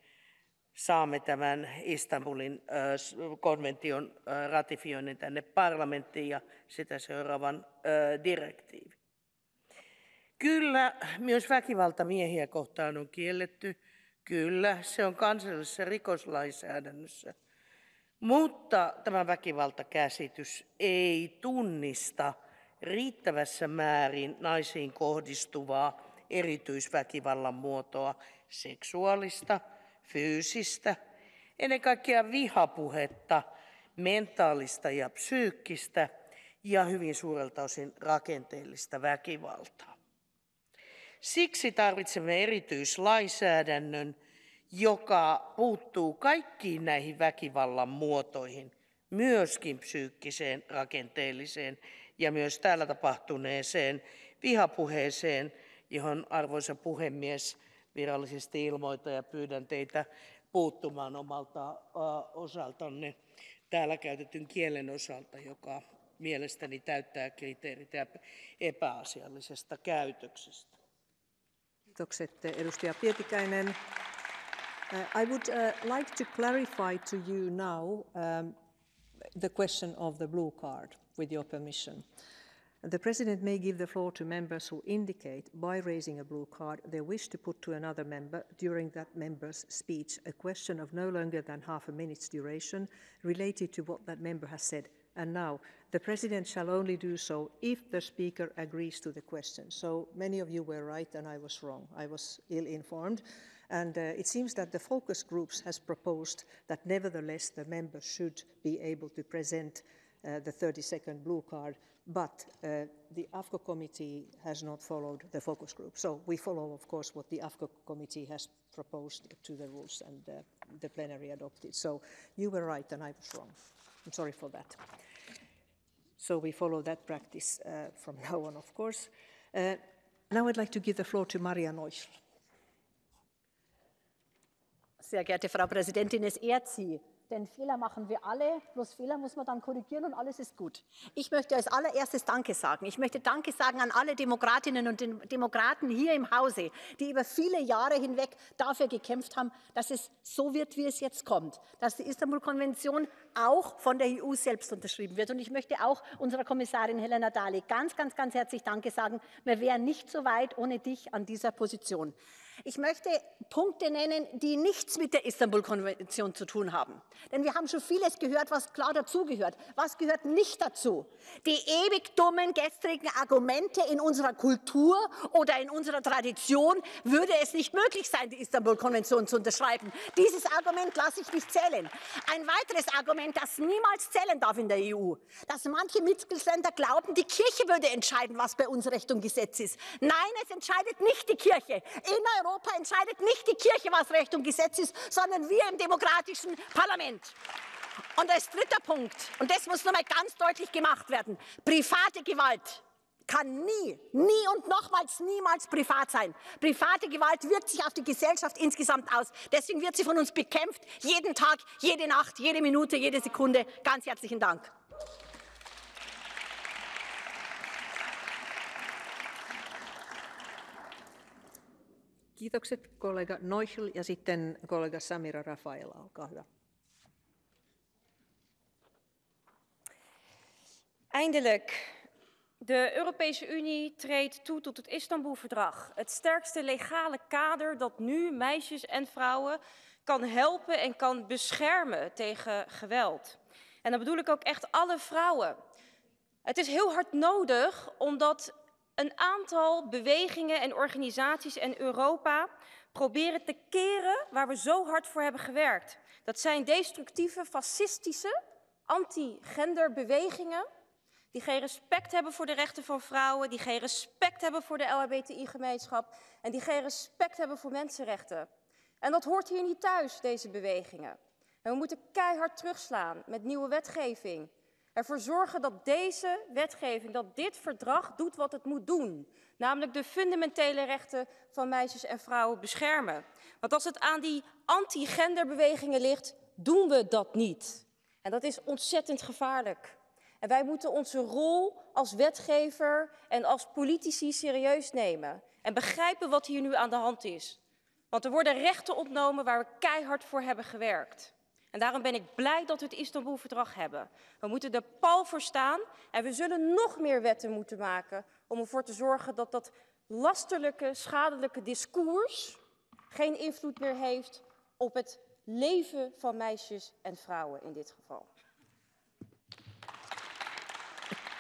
saamme tämän Istanbulin konvention ratifioinnin tänne parlamenttiin ja sitä seuraavan direktiivin. Kyllä, myös väkivalta miehiä kohtaan on kielletty. Kyllä, se on kansallisessa rikoslainsäädännössä. Mutta tämä väkivaltakäsitys ei tunnista riittävässä määrin naisiin kohdistuvaa erityisväkivallan muotoa, seksuaalista, fyysistä, ennen kaikkea vihapuhetta, mentaalista ja psyykkistä ja hyvin suurelta osin rakenteellista väkivaltaa. Siksi tarvitsemme erityislainsäädännön, joka puuttuu kaikkiin näihin väkivallan muotoihin, myöskin psyykkiseen, rakenteelliseen ja myös täällä tapahtuneeseen vihapuheeseen, johon arvoisa puhemies virallisesti ilmoitan ja pyydän teitä puuttumaan omalta osaltanne täällä käytetyn kielen osalta, joka mielestäni täyttää kriteerit epäasiallisesta käytöksestä. Kiitokset, edustaja Pietikäinen. Uh, I would uh, like to clarify to you now um, the question of the blue card, with your permission. The President may give the floor to members who indicate, by raising a blue card, their wish to put to another member during that member's speech a question of no longer than half a minute's duration related to what that member has said. And now, the President shall only do so if the speaker agrees to the question. So many of you were right and I was wrong. I was ill-informed. And uh, it seems that the focus groups has proposed that nevertheless the member should be able to present uh, the thirty-second blue card, but uh, the AFCO committee has not followed the focus group. So we follow, of course, what the AFCO committee has proposed to the rules and uh, the plenary adopted. So you were right and I was wrong. I'm sorry for that. So we follow that practice uh, from now on, of course. Uh, now I'd like to give the floor to Maria Noichl. Sehr geehrte Frau Präsidentin, es ehrt Sie, denn Fehler machen wir alle, bloß Fehler muss man dann korrigieren und alles ist gut. Ich möchte als allererstes Danke sagen. Ich möchte Danke sagen an alle Demokratinnen und Demokraten hier im Hause, die über viele Jahre hinweg dafür gekämpft haben, dass es so wird, wie es jetzt kommt, dass die Istanbul-Konvention auch von der E U selbst unterschrieben wird. Und ich möchte auch unserer Kommissarin Helena Dalli ganz, ganz, ganz herzlich Danke sagen. Wir wären nicht so weit ohne dich an dieser Position. Ich möchte Punkte nennen, die nichts mit der Istanbul-Konvention zu tun haben. Denn wir haben schon vieles gehört, was klar dazugehört. Was gehört nicht dazu? Die ewig dummen gestrigen Argumente in unserer Kultur oder in unserer Tradition, würde es nicht möglich sein, die Istanbul-Konvention zu unterschreiben. Dieses Argument lasse ich nicht zählen. Ein weiteres Argument, das niemals zählen darf in der E U, dass manche Mitgliedsländer glauben, die Kirche würde entscheiden, was bei uns Recht und Gesetz ist. Nein, es entscheidet nicht die Kirche. In Europa entscheidet nicht die Kirche, was Recht und Gesetz ist, sondern wir im demokratischen Parlament. Und als dritter Punkt, und das muss nochmal ganz deutlich gemacht werden, private Gewalt kann nie, nie und nochmals niemals privat sein. Private Gewalt wirkt sich auf die Gesellschaft insgesamt aus. Deswegen wird sie von uns bekämpft, jeden Tag, jede Nacht, jede Minute, jede Sekunde. Ganz herzlichen Dank. Kiitokset kollega Noichl ja sitten kollega Samira Rafaela, olkaa hyvä. Eindelijk. De Europese Unie treedt toe tot het Istanbul-verdrag. Het sterkste legale kader dat nu meisjes en vrouwen kan helpen en kan beschermen tegen geweld. En dan bedoel ik ook echt alle vrouwen. Het is heel hard nodig omdat een aantal bewegingen en organisaties in Europa proberen te keren waar we zo hard voor hebben gewerkt. Dat zijn destructieve, fascistische, anti-genderbewegingen die geen respect hebben voor de rechten van vrouwen, die geen respect hebben voor de L H B T I-gemeenschap en die geen respect hebben voor mensenrechten. En dat hoort hier niet thuis, deze bewegingen. En we moeten keihard terugslaan met nieuwe wetgeving. Ervoor zorgen dat deze wetgeving, dat dit verdrag doet wat het moet doen. Namelijk de fundamentele rechten van meisjes en vrouwen beschermen. Want als het aan die anti-genderbewegingen ligt, doen we dat niet. En dat is ontzettend gevaarlijk. En wij moeten onze rol als wetgever en als politici serieus nemen. En begrijpen wat hier nu aan de hand is. Want er worden rechten ontnomen waar we keihard voor hebben gewerkt. En daarom ben ik blij dat we het Istanbul-verdrag hebben. We moeten er pal voor staan en we zullen nog meer wetten moeten maken om ervoor te zorgen dat dat lasterlijke, schadelijke discours geen invloed meer heeft op het leven van meisjes en vrouwen in dit geval.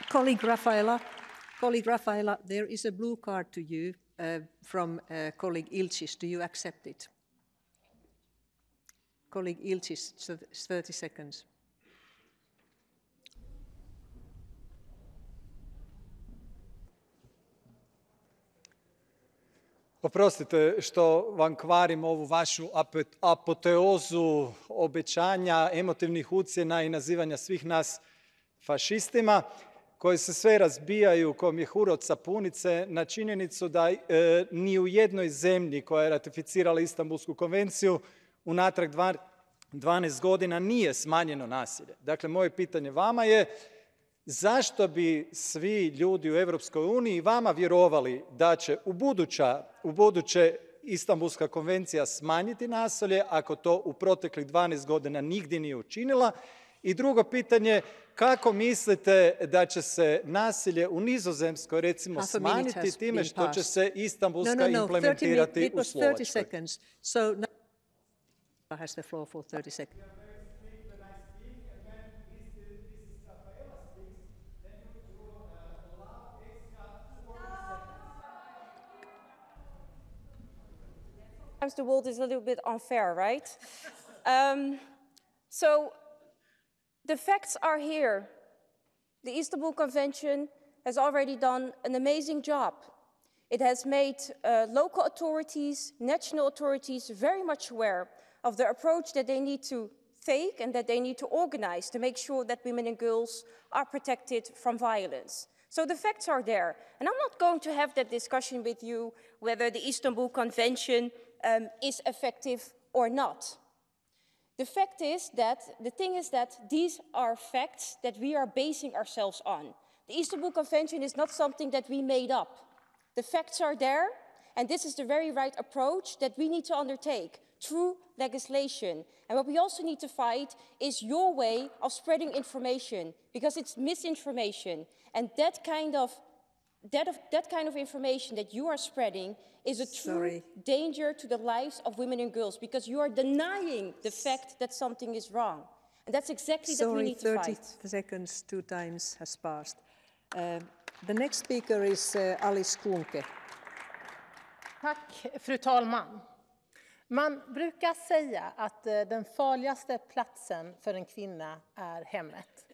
Colleague Rafaela, colleague Rafaela, there is a blue card to you uh, from uh, colleague Ilčić. Do you accept it? Colleague Ilčić, thirty seconds. Oprostite što vam kvarim ovu vašu apoteozu obećanja, emotivnih ucjena I nazivanja svih nas fašistima, koji se sve razbijaju ko mjehur od sapunice na činjenicu da e, ni u jednoj zemlji koja je ratificirala Istanbulsku konvenciju unatrag dvanaest godina nije smanjeno nasilje. Dakle, moje pitanje vama je zašto bi svi ljudi u Europskoj uniji vama vjerovali da će u, buduća, u buduće Istanbulska konvencija smanjiti nasilje ako to u proteklih dvanaest godina nigdje nije učinila? I drugo pitanje, kako mislite da će se nasilje u Nizozemskoj recimo smanjiti time što će se Istanbulska implementirati u Slovačkoj? Has the floor for thirty seconds. Sometimes the world is a little bit unfair, right? um, so the facts are here. The Istanbul Convention has already done an amazing job. It has made uh, local authorities, national authorities very much aware of the approach that they need to take and that they need to organize to make sure that women and girls are protected from violence. So the facts are there. And I'm not going to have that discussion with you whether the Istanbul Convention um, is effective or not. The fact is that, the thing is that these are facts that we are basing ourselves on. The Istanbul Convention is not something that we made up. The facts are there, and this is the very right approach that we need to undertake. True legislation. And what we also need to fight is your way of spreading information, because it's misinformation. And that kind of, that of, that kind of information that you are spreading is a true Sorry. danger to the lives of women and girls, because you are denying the fact that something is wrong. And that's exactly Sorry, that we need to fight. thirty seconds, two times has passed. Uh, the next speaker is uh, Alice Kuhnke. Tack, fru talman. Man brukar säga att den farligaste platsen för en kvinna är hemmet.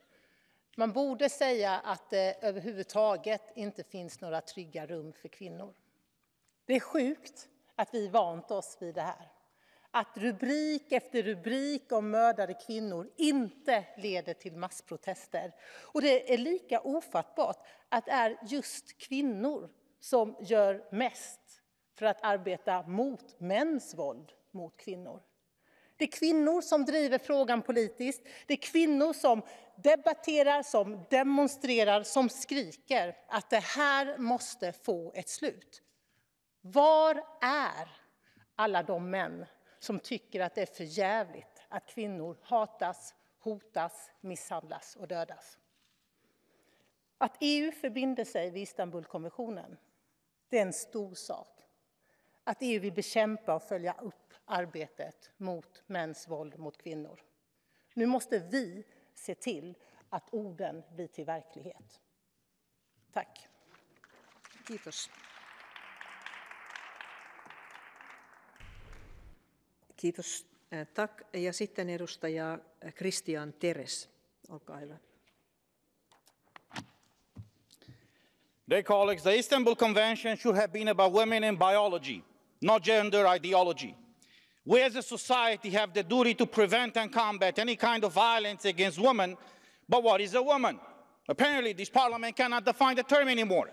Man borde säga att det överhuvudtaget inte finns några trygga rum för kvinnor. Det är sjukt att vi vant oss vid det här. Att rubrik efter rubrik om mördade kvinnor inte leder till massprotester. Och det är lika ofattbart att det är just kvinnor som gör mest för att arbeta mot mäns våld mot kvinnor. Det är kvinnor som driver frågan politiskt. Det är kvinnor som debatterar, som demonstrerar, som skriker att det här måste få ett slut. Var är alla de män som tycker att det är för jävligt att kvinnor hatas, hotas, misshandlas och dödas? Att E U förbinder sig vid Istanbulkonventionen, det är en stor sak. Att E U vill bekämpa och följa upp arbetet mot mäns våld mot kvinnor. Nu måste vi se till att orden blir till verklighet. Tack. Kiitos. Kiitos. Tack. Ja sitten edustaja Christian Teres. Olkaa hyvä. Dear colleagues, the Istanbul Convention should have been about women and biology, not gender ideology. We as a society have the duty to prevent and combat any kind of violence against women, but what is a woman? Apparently this parliament cannot define the term anymore.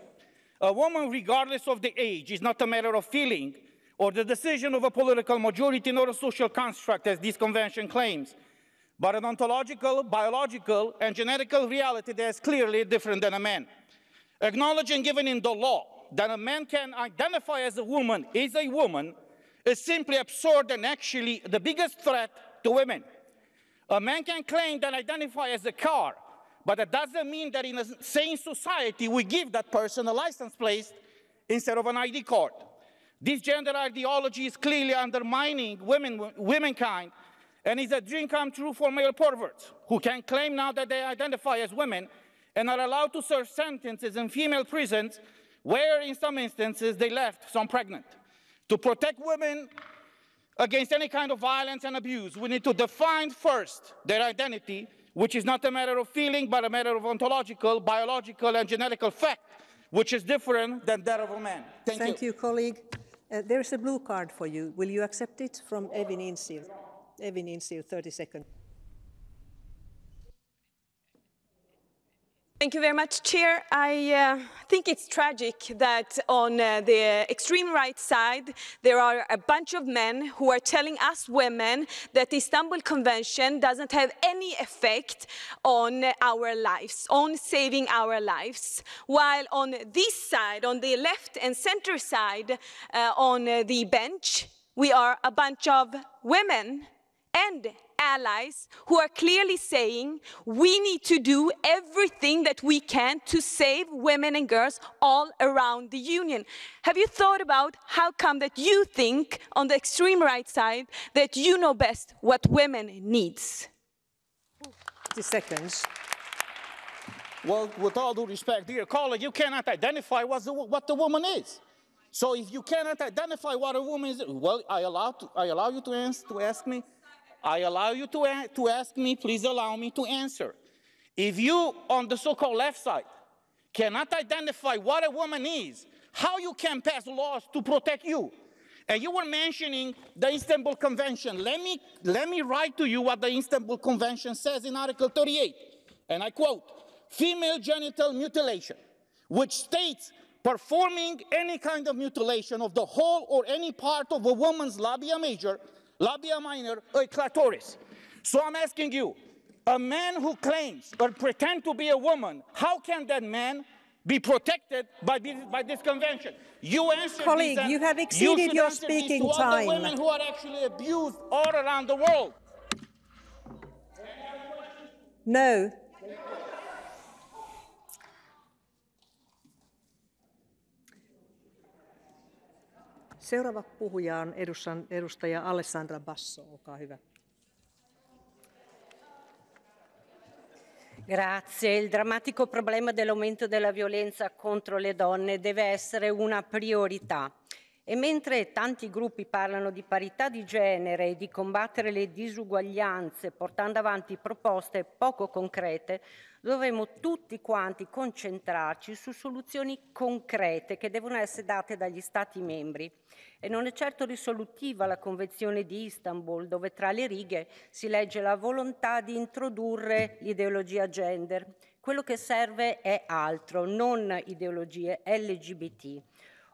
A woman, regardless of the age, is not a matter of feeling or the decision of a political majority nor a social construct, as this convention claims, but an ontological, biological, and genetical reality that is clearly different than a man. Acknowledging given in the law that a man can identify as a woman is a woman is simply absurd and actually the biggest threat to women. A man can claim that identify as a car, but that doesn't mean that in a sane society we give that person a license plate instead of an I D card. This gender ideology is clearly undermining women, womankind, and is a dream come true for male perverts, who can claim now that they identify as women and are allowed to serve sentences in female prisons where, in some instances, they left some pregnant. To protect women against any kind of violence and abuse, we need to define first their identity, which is not a matter of feeling, but a matter of ontological, biological, and genetical fact, which is different than that of a man. Thank, Thank you. you, colleague. Uh, there is a blue card for you. Will you accept it from Evin Incir? Evin Incir, thirty seconds. Thank you very much, Chair. I uh, think it's tragic that on uh, the extreme right side, there are a bunch of men who are telling us women that the Istanbul Convention doesn't have any effect on our lives, on saving our lives. While on this side, on the left and center side, uh, on uh, the bench, we are a bunch of women and allies who are clearly saying we need to do everything that we can to save women and girls all around the Union. Have you thought about how come that you think on the extreme right side that you know best what women needs? thirty seconds. Well, with all due respect, dear colleague, you cannot identify what the, what the woman is. So if you cannot identify what a woman is, well, I allow, to, I allow you to, ans to ask me. I allow you to, to ask me, please allow me to answer. If you, on the so-called left side, cannot identify what a woman is, how you can pass laws to protect you? And you were mentioning the Istanbul Convention. Let me, let me write to you what the Istanbul Convention says in Article thirty-eight, and I quote, female genital mutilation, which states performing any kind of mutilation of the whole or any part of a woman's labia major, labia minor, or clitoris. So I'm asking you, a man who claims or pretends to be a woman, how can that man be protected by this, by this convention? You answer Colleague, you have exceeded you your speaking to time. All the women who are actually abused all around the world. No. Seuraava puhuja on edustaja Alessandra Basso, olkaa hyvä. Grazie. Il drammatico problema dell'aumento della violenza contro le donne deve essere una priorità. E mentre tanti gruppi parlano di parità di genere e di combattere le disuguaglianze portando avanti proposte poco concrete, dovremo tutti quanti concentrarci su soluzioni concrete che devono essere date dagli Stati membri. E non è certo risolutiva la Convenzione di Istanbul, dove tra le righe si legge la volontà di introdurre l'ideologia gender. Quello che serve è altro, non ideologie L G B T.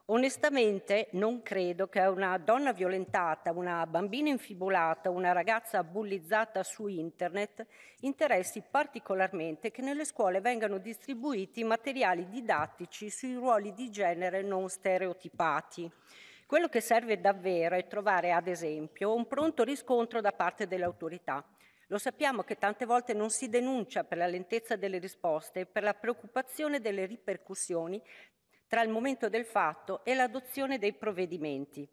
Onestamente non credo che una donna violentata, una bambina infibulata, una ragazza bullizzata su internet interessi particolarmente che nelle scuole vengano distribuiti materiali didattici sui ruoli di genere non stereotipati. Quello che serve davvero è trovare, ad esempio, un pronto riscontro da parte delle autorità. Lo sappiamo che tante volte non si denuncia per la lentezza delle risposte e per la preoccupazione delle ripercussioni tra il momento del fatto e l'adozione dei provvedimenti.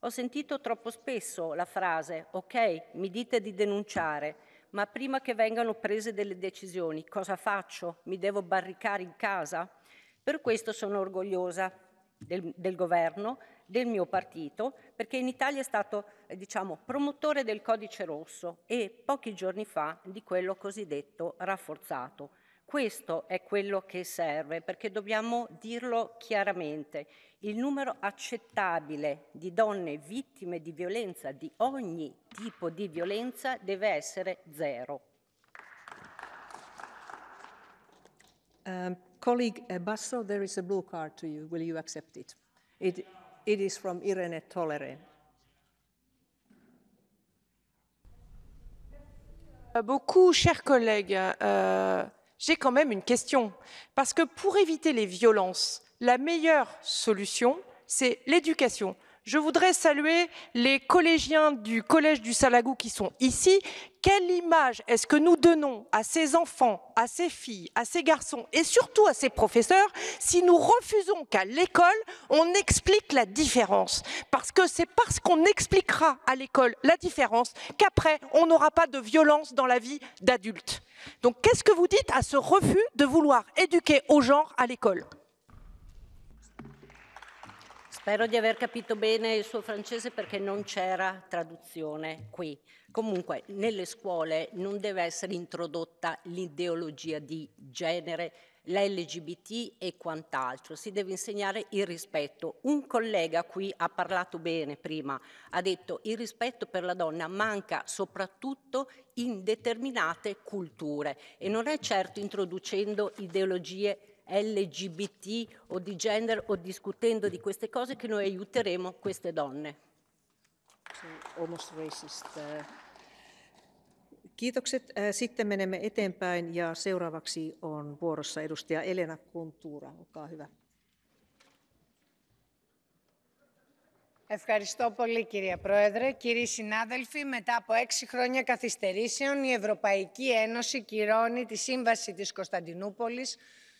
Ho sentito troppo spesso la frase «Ok, mi dite di denunciare, ma prima che vengano prese delle decisioni, cosa faccio? Mi devo barricare in casa?» Per questo sono orgogliosa del, del governo, del mio partito, perché in Italia è stato, diciamo, promotore del Codice Rosso e pochi giorni fa di quello cosiddetto rafforzato. Questo è quello che serve, perché dobbiamo dirlo chiaramente. Il numero accettabile di donne vittime di violenza, di ogni tipo di violenza, deve essere zero. Um, colleague Basso, there is a blue card to you. Will you accept it? It, it is from Irene Tolere. Beaucoup, chers collègues. Euh... J'ai quand même une question, parce que pour éviter les violences, la meilleure solution, c'est l'éducation. Je voudrais saluer les collégiens du collège du Salagou qui sont ici. Quelle image est-ce que nous donnons à ces enfants, à ces filles, à ces garçons et surtout à ces professeurs si nous refusons qu'à l'école, on explique la différence? Parce que c'est parce qu'on expliquera à l'école la différence qu'après, on n'aura pas de violence dans la vie d'adulte. Donc qu'est-ce que vous dites à ce refus de vouloir éduquer au genre à l'école? Spero di aver capito bene il suo francese perché non c'era traduzione qui. Comunque, nelle scuole non deve essere introdotta l'ideologia di genere, la L G B T e quant'altro. Si deve insegnare il rispetto. Un collega qui ha parlato bene prima, ha detto il rispetto per la donna manca soprattutto in determinate culture e non è certo introducendo ideologie L G B T o di gender o discutendo di queste cose che noi aiuteremo queste donne. Almost racist. Kiitokset. Sitten menemme eteenpäin ja seuraavaksi on vuorossa edustaja Elena Kountura. Olkaa hyvä. Ευχαριστώ πολύ κυρία Πρόεδρε. Κύριοι συνάδελφοι, μετά από έξι χρόνια καθυστερήσεων η Ευρωπαϊκή Ένωση κυρώνει τη Σύμβαση της Κωνσταντινούπολης,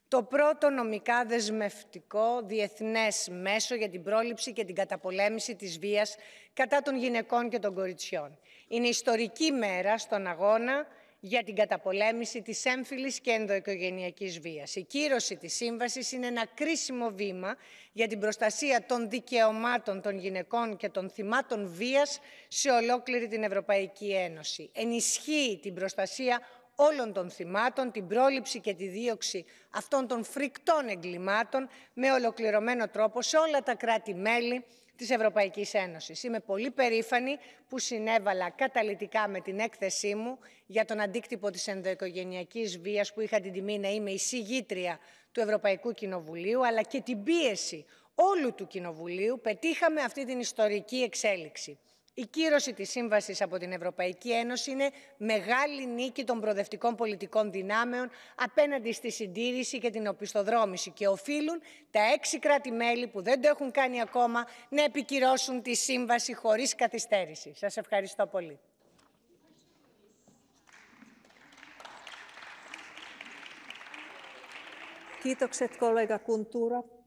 το πρώτο νομικά δεσμευτικό διεθνές μέσο για την πρόληψη και την καταπολέμηση της βίας κατά των γυναικών και των κοριτσιών. Είναι ιστορική μέρα στον αγώνα για την καταπολέμηση της έμφυλης και ενδοοικογενειακής βίας. Η κύρωση της σύμβασης είναι ένα κρίσιμο βήμα για την προστασία των δικαιωμάτων των γυναικών και των θυμάτων βίας σε ολόκληρη την Ευρωπαϊκή Ένωση. Ενισχύει την προστασία όλων των θυμάτων, την πρόληψη και τη δίωξη αυτών των φρικτών εγκλημάτων με ολοκληρωμένο τρόπο σε όλα τα κράτη-μέλη της Ευρωπαϊκής Ένωσης. Είμαι πολύ περήφανη που συνέβαλα καταλυτικά με την έκθεσή μου για τον αντίκτυπο της ενδοοικογενειακής βίας που είχα την τιμή να είμαι εισηγήτρια του Ευρωπαϊκού Κοινοβουλίου, αλλά και την πίεση όλου του Κοινοβουλίου πετύχαμε αυτή την ιστορική εξέλιξη. Η κύρωση της Σύμβασης από την Ευρωπαϊκή Ένωση είναι μεγάλη νίκη των προοδευτικών πολιτικών δυνάμεων απέναντι στη συντήρηση και την οπισθοδρόμηση και οφείλουν τα έξι κράτη-μέλη που δεν το έχουν κάνει ακόμα να επικυρώσουν τη Σύμβαση χωρίς καθυστέρηση. Σας ευχαριστώ πολύ. Kiitokset kollega Kountura.